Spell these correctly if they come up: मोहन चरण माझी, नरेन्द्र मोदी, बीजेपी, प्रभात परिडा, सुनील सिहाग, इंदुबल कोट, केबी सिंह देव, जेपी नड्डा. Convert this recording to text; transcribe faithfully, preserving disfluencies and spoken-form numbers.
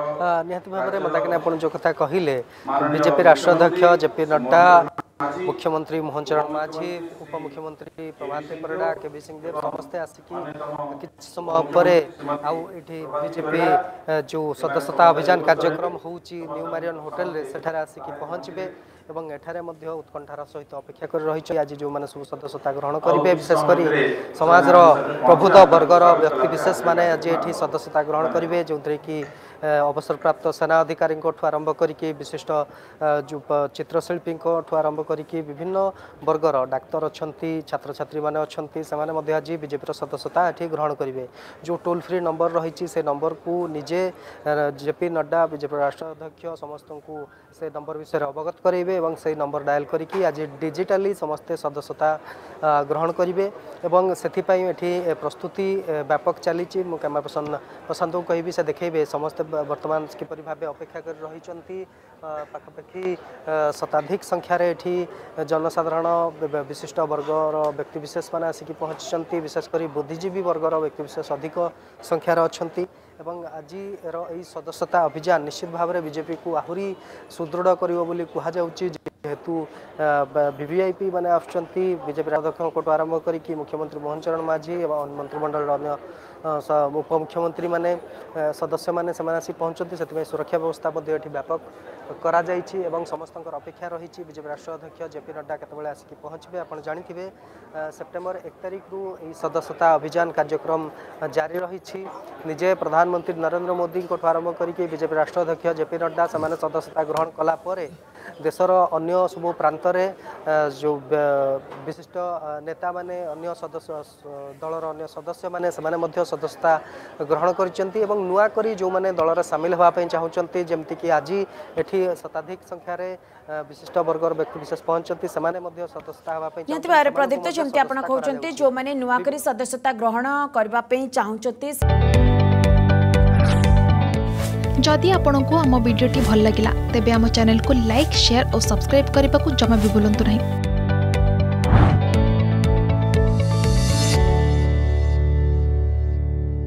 निहत भाव में मल्लाकिन आप जो कथा कहले बीजेपी राष्ट्रीय अध्यक्ष जेपी नड्डा, मुख्यमंत्री मोहन चरण माझी, उप मुख्यमंत्री प्रभात परिडा, केबी सिंह देव समस्ते आसिकी कि समय पर बीजेपी जो सदस्यता अभियान कार्यक्रम होउ मारियन होटेल रे सेठार आसिकी पहुँचे और एठारे उत्कंठार सहित अपेक्षा कर रही आज जो मैंने सब सदस्यता ग्रहण करेंगे विशेषकर समाजर प्रबुद्ध वर्गर व्यक्तिविशेष मैंने आज ये सदस्यता ग्रहण करेंगे जो थी कि अवसरप्राप्त सेना अधिकारी आरंभ करके विशिष्ट जो चित्रशिल्पी आरंभ करके विभिन्न वर्गर डाक्तर अच्छा छात्र छात्री मैंने अच्छा से मैंने आज बीजेपी सदस्यता ये ग्रहण करेंगे। जो टोल फ्री नंबर रही से नंबर को निजे जेपी नड्डा बीजेपी राष्ट्रीय अध्यक्ष समस्त को से नंबर विषय अवगत करेंगे और से नंबर डायल करके आज डिजिटाली समस्ते सदस्यता ग्रहण करेंगे और से प्रस्तुति व्यापक चली कैमेरा पर्सन प्रशांत को कहि से देखेबे समस्ते वर्तमान किपरि भाव अपेक्षा कर रही पाखापाखि शताधिक संख्यार ये जनसाधारण विशिष्ट वर्गर व्यक्तिविशेष मैंने आसिक पहुँची विशेषकर बुद्धिजीवी वर्गर व्यक्तिविशेष अधिक संख्यार अच्छा एवं आज यही सदस्यता अभियान निश्चित भाव में बीजेपी को आहरी सुदृढ़ कर हेतु वीवीआईपी मैंने बीजेपी अध्यक्ष आरंभ करके मुख्यमंत्री मोहन चरण माझी एवं मंत्रिमंडल अन्य उप मुख्यमंत्री मैंने सदस्य मैंने आसी पहुंचती से सुरक्षा व्यवस्था व्यापक करा एवं समस्त अपेक्षा रही बीजेपी राष्ट्रीय अध्यक्ष जेपी नड्डा केतबेले आसिक पहुंचे। आप जानते सेप्टेम्बर एक तारीख रु सदस्यता अभियान कार्यक्रम जारी रही निजे प्रधानमंत्री नरेन्द्र मोदी आरंभ करके बीजेपी राष्ट्रीय अध्यक्ष जेपी नड्डा से सदस्यता ग्रहण कलापर देशर अन्य सब प्रांत जो विशिष्ट नेता माने अन्य सदस्य दलर अन्य सदस्य माने सेमाने मध्य सदस्यता ग्रहण करिसेंती एवं नुआ करी जो माने दलर सामिल होगा चाहते जमती कि आज एठी शताधिक संख्या रे विशिष्ट वर्गर व्यक्ति विशेष पहुंचती सेमाने मध्य सदस्यता होगा पई नितिवारे प्रदीप्त जमती आपण कहउचंती जो माने नुआ करी सदस्यता ग्रहण करबा पई चाहउचंती। जदि आपंक आम भिड्टे भल लगा तेब आम चैनल को लाइक, शेयर और सब्सक्राइब करने को जमा भी भूलु नहीं।